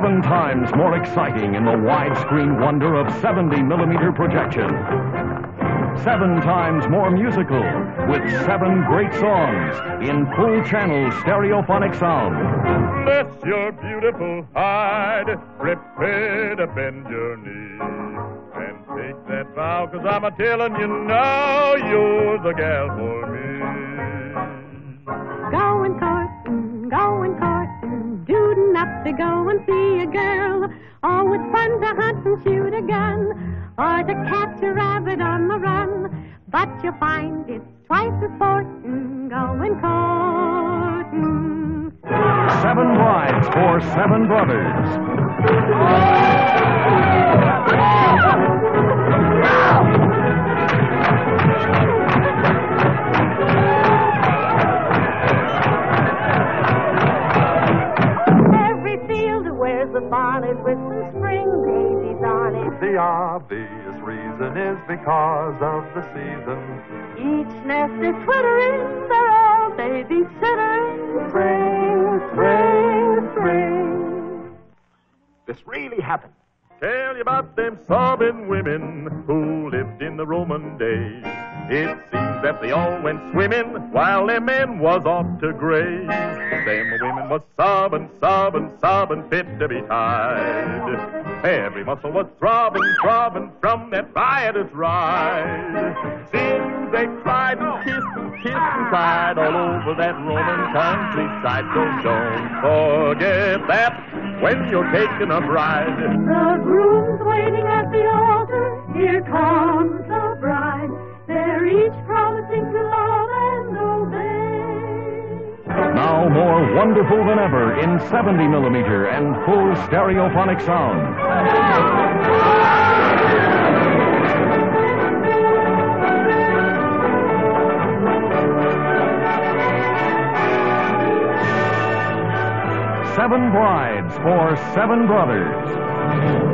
7 times more exciting in the widescreen wonder of 70mm projection. 7 times more musical with 7 great songs in full channel stereophonic sound. Bless your beautiful hide, prepare to bend your knee. And take that vow, 'cause I'm a tellin' you now, you're the gal for me. Goin' courtin', goin' courtin', doodin' up to go and see a girl. Oh, it's fun to hunt and shoot a gun, or to catch a rabbit on the run. But you'll find it's twice as sportin', goin' courtin'. 7 Brides for 7 Brothers. Every field wears a bonnet with some spring daisies on it. The obvious reason is because of the season. Each nest is twittering, they're all babysittering. Spring, spring, spring. This really happened. Tell you about them sobbing women who lived in the Roman days. It seems that they all went swimming while their men was off to graze. Them women was sobbing, sobbing, sobbing, fit to be tied. Every muscle was throbbing, throbbing from that riotous ride. Seems they cried and kissed and kissed and cried all over that Roman countryside. So don't forget that when you're taking a bride. The groom's waiting at the altar, here comes the bride. They're each promising to love and obey. Now more wonderful than ever in 70mm and full stereophonic sound. Seven Brides for Seven Brothers.